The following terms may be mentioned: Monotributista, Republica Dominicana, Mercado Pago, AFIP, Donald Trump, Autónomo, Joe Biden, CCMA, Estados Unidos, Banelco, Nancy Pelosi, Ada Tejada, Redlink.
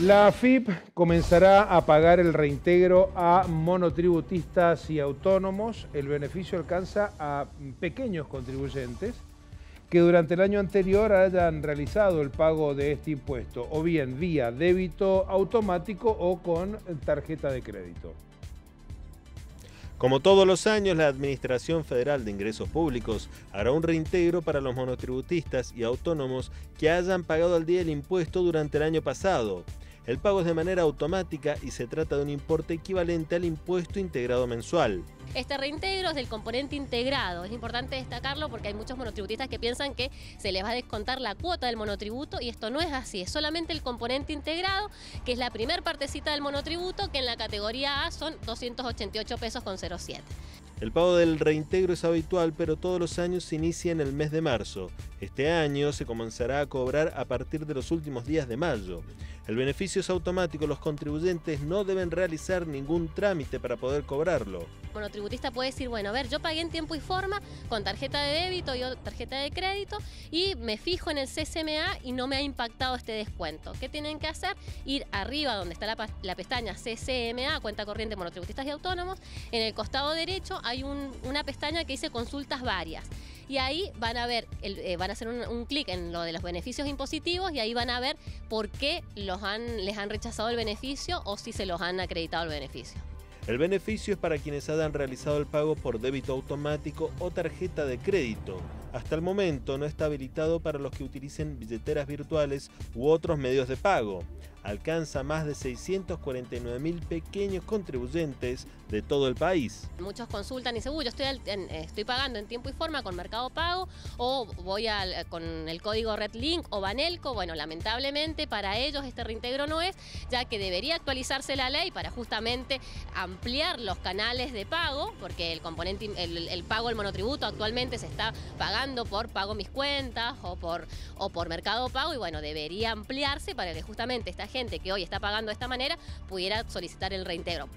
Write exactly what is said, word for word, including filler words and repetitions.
La A F I P comenzará a pagar el reintegro a monotributistas y autónomos. El beneficio alcanza a pequeños contribuyentes que durante el año anterior hayan realizado el pago de este impuesto, o bien vía débito automático o con tarjeta de crédito. Como todos los años, la Administración Federal de Ingresos Públicos hará un reintegro para los monotributistas y autónomos que hayan pagado al día el impuesto durante el año pasado. El pago es de manera automática y se trata de un importe equivalente al impuesto integrado mensual. Este reintegro es del componente integrado. Es importante destacarlo porque hay muchos monotributistas que piensan que se les va a descontar la cuota del monotributo y esto no es así. Es solamente el componente integrado, que es la primer partecita del monotributo, que en la categoría A son doscientos ochenta y ocho pesos con cero siete. El pago del reintegro es habitual, pero todos los años se inicia en el mes de marzo. Este año se comenzará a cobrar a partir de los últimos días de mayo. El beneficio es automático, los contribuyentes no deben realizar ningún trámite para poder cobrarlo. El monotributista puede decir, bueno, a ver, yo pagué en tiempo y forma con tarjeta de débito y tarjeta de crédito y me fijo en el C C M A y no me ha impactado este descuento. ¿Qué tienen que hacer? Ir arriba donde está la, la pestaña C C M A, cuenta corriente monotributistas y autónomos, en el costado derecho hay un, una pestaña que dice consultas varias y ahí van a ver, el, eh, van a hacer un, un clic en lo de los beneficios impositivos y ahí van a ver por qué los han, les han rechazado el beneficio o si se los han acreditado el beneficio. El beneficio es para quienes hayan realizado el pago por débito automático o tarjeta de crédito. Hasta el momento no está habilitado para los que utilicen billeteras virtuales u otros medios de pago. Alcanza más de seiscientos cuarenta y nueve mil pequeños contribuyentes de todo el país. Muchos consultan y dicen, uy, yo estoy, al, en, estoy pagando en tiempo y forma con Mercado Pago o voy al, con el código Redlink o Banelco. Bueno, lamentablemente para ellos este reintegro no es, ya que debería actualizarse la ley para justamente ampliar los canales de pago, porque el componente, el, el pago del monotributo actualmente se está pagando por pago mis cuentas o por, o por Mercado Pago y bueno, debería ampliarse para que justamente esta gente gente que hoy está pagando de esta manera pudiera solicitar el reintegro.